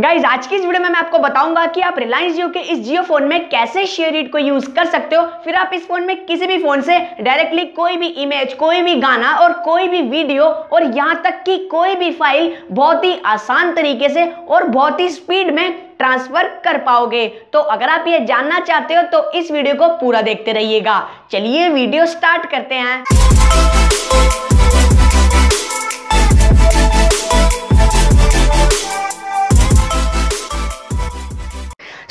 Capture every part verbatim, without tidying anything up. Guys आज की इस वीडियो में मैं आपको बताऊंगा कि आप रिलायंस जियो के इस जियो फोन में कैसे ShareIt को यूज कर सकते हो। फिर आप इस फोन में किसी भी फोन से डायरेक्टली कोई भी इमेज, कोई भी गाना और कोई भी वीडियो और यहां तक कि कोई भी फाइल बहुत ही आसान तरीके से और बहुत ही स्पीड में ट्रांसफर कर पाओगे। तो अगर आप ये जानना चाहते हो तो इस वीडियो को पूरा देखते रहिएगा। चलिए वीडियो स्टार्ट करते हैं।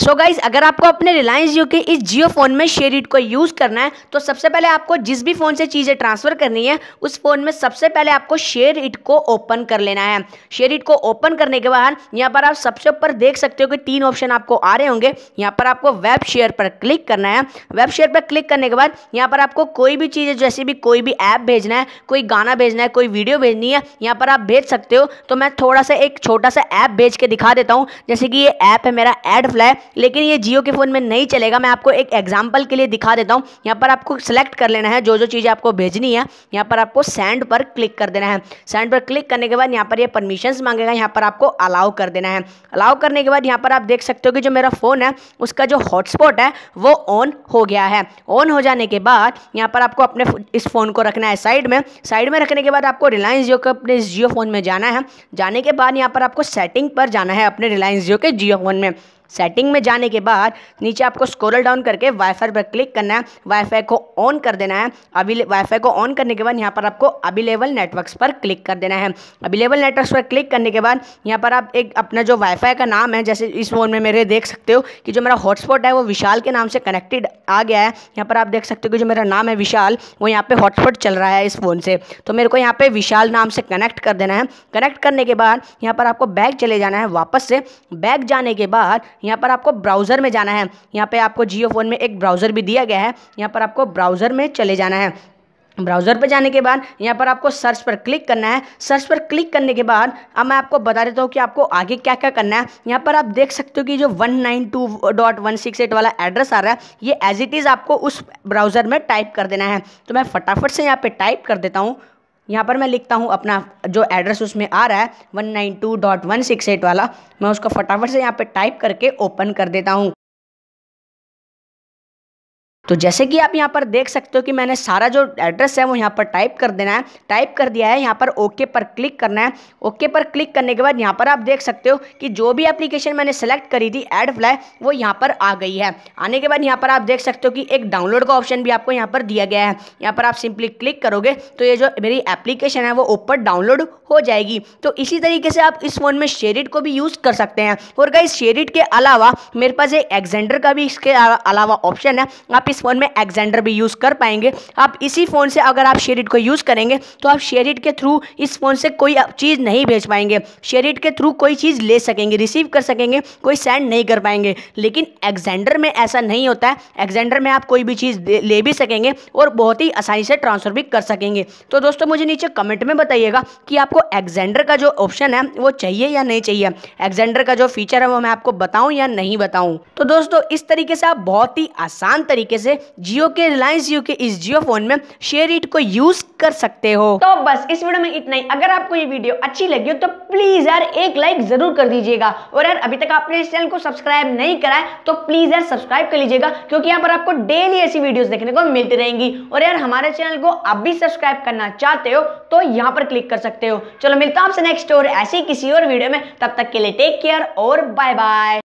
तो गाइज अगर आपको अपने रिलायंस जियो के इस जियो फोन में ShareIt को यूज़ करना है तो सबसे पहले आपको जिस भी फ़ोन से चीज़ें ट्रांसफ़र करनी है उस फ़ोन में सबसे पहले आपको ShareIt को ओपन कर लेना है। ShareIt को ओपन करने के बाद यहाँ पर आप सबसे ऊपर देख सकते हो कि तीन ऑप्शन आपको आ रहे होंगे। यहाँ पर आपको वेब शेयर पर क्लिक करना है। वेब शेयर पर क्लिक करने के बाद यहाँ पर आपको कोई भी चीज़, जैसे भी कोई भी ऐप भेजना है, कोई गाना भेजना है, कोई वीडियो भेजनी है, यहाँ पर आप भेज सकते हो। तो मैं थोड़ा सा एक छोटा सा ऐप भेज के दिखा देता हूँ। जैसे कि ये ऐप है मेरा एड फ्लाई, लेकिन ये जियो के फ़ोन में नहीं चलेगा। मैं आपको एक एग्जांपल के लिए दिखा देता हूँ। यहाँ पर आपको सिलेक्ट कर लेना है जो जो चीज़ें आपको भेजनी है। यहाँ पर आपको सेंड पर क्लिक कर देना है। सेंड पर क्लिक करने के बाद यहाँ पर ये परमिशंस मांगेगा, यहाँ पर आपको अलाउ कर देना है। अलाउ करने के बाद यहाँ पर आप देख सकते हो कि जो मेरा फ़ोन है उसका जो हॉटस्पॉट है वो ऑन हो गया है। ऑन हो जाने के बाद यहाँ पर आपको अपने इस फ़ोन को रखना है साइड में। साइड में रखने के बाद आपको रिलायंस जियो के अपने जियो फ़ोन में जाना है। जाने के बाद यहाँ पर आपको सेटिंग पर जाना है अपने रिलायंस जियो के जियो फ़ोन में। सेटिंग में जाने के बाद नीचे आपको स्क्रॉल डाउन करके वाईफाई पर क्लिक करना है। वाईफाई को ऑन कर देना है। अभी वाईफाई को ऑन करने के बाद यहाँ पर आपको अवेलेबल नेटवर्क्स पर क्लिक कर देना है। अवेलेबल नेटवर्क्स पर क्लिक करने के बाद यहाँ पर आप एक अपना जो वाईफाई का नाम है, जैसे इस फ़ोन में मेरे देख सकते हो कि जो मेरा हॉटस्पॉट है वो विशाल के नाम से कनेक्टेड आ गया है। यहाँ पर आप देख सकते हो कि जो मेरा नाम है विशाल, वो यहाँ पर हॉटस्पॉट चल रहा है इस फ़ोन से। तो मेरे को यहाँ पर विशाल नाम से कनेक्ट कर देना है। कनेक्ट करने के बाद यहाँ पर आपको बैक चले जाना है। वापस से बैक जाने के बाद यहाँ पर आपको ब्राउज़र में जाना है। यहाँ पे आपको जियो फ़ोन में एक ब्राउज़र भी दिया गया है। यहाँ पर आपको ब्राउज़र में चले जाना है। ब्राउज़र पर जाने के बाद यहाँ पर आपको सर्च पर क्लिक करना है। सर्च पर क्लिक करने के बाद अब मैं आपको बता देता हूँ कि आपको आगे क्या क्या करना है। यहाँ पर आप देख सकते हो कि जो one nine two dot one six eight वाला एड्रेस आ रहा है, ये एज इट इज़ आपको उस ब्राउज़र में टाइप कर देना है। तो मैं फटाफट से यहाँ पर टाइप कर देता हूँ। यहाँ पर मैं लिखता हूँ अपना जो एड्रेस उसमें आ रहा है one nine two dot one six eight वाला, मैं उसको फटाफट से यहाँ पे टाइप करके ओपन कर देता हूँ। तो जैसे कि आप यहाँ पर देख सकते हो कि मैंने सारा जो एड्रेस है वो यहाँ पर टाइप कर देना है। टाइप कर दिया है। यहाँ पर ओके पर क्लिक करना है। ओके पर क्लिक करने के बाद यहाँ पर आप देख सकते हो कि जो भी एप्लीकेशन मैंने सेलेक्ट करी थी एड फ्लाई, वो यहाँ पर आ गई है। आने के बाद यहाँ पर आप देख सकते हो कि एक डाउनलोड का ऑप्शन भी आपको यहाँ पर दिया गया है। यहाँ पर आप सिंपली क्लिक करोगे तो ये जो मेरी एप्लीकेशन है वो ऊपर डाउनलोड हो जाएगी। तो इसी तरीके से आप इस फ़ोन में ShareIt को भी यूज़ कर सकते हैं। और गाइस ShareIt के अलावा मेरे पास एक Xender का भी इसके अलावा ऑप्शन है। आप फ़ोन में Xender भी यूज़ कर पाएंगे। आप इसी फ़ोन से अगर आप ShareIt को यूज़ करेंगे तो आप ShareIt के थ्रू इस फ़ोन से कोई चीज़ नहीं भेज पाएंगे। ShareIt के थ्रू कोई चीज़ ले सकेंगे, रिसीव कर सकेंगे, कोई सेंड नहीं कर पाएंगे। लेकिन Xender में ऐसा नहीं होता है। Xender में आप कोई भी चीज़ ले भी सकेंगे और बहुत ही आसानी से ट्रांसफ़र भी कर सकेंगे। तो दोस्तों मुझे नीचे कमेंट में बताइएगा कि आपको Xender का जो ऑप्शन है वो चाहिए या नहीं चाहिए। Xender का जो फीचर है वो मैं आपको बताऊँ या नहीं बताऊँ। तो दोस्तों इस तरीके से आप बहुत ही आसान तरीके से जियो के रिलायंस जियो के इस जियो फोन में ShareIt को यूज कर सकते हो। तो बस इस वीडियो में इतना ही। अगर आपको ये वीडियो अच्छी लगी हो तो प्लीज यार एक लाइक जरूर कर दीजिएगा। और यार अभी तक आपने इस चैनल को सब्सक्राइब नहीं करा है तो प्लीज यार सब्सक्राइब कर लीजिएगा, क्योंकि यहाँ पर आपको डेली ऐसी वीडियोस देखने को मिलती रहेंगी। और यार हमारे चैनल को आप भी सब्सक्राइब करना चाहते हो तो यहाँ पर क्लिक कर सकते हो। चलो मिलता हूँ आपसे नेक्स्ट और ऐसी किसी और वीडियो में। तब तक के लिए टेक केयर और बाय बाय।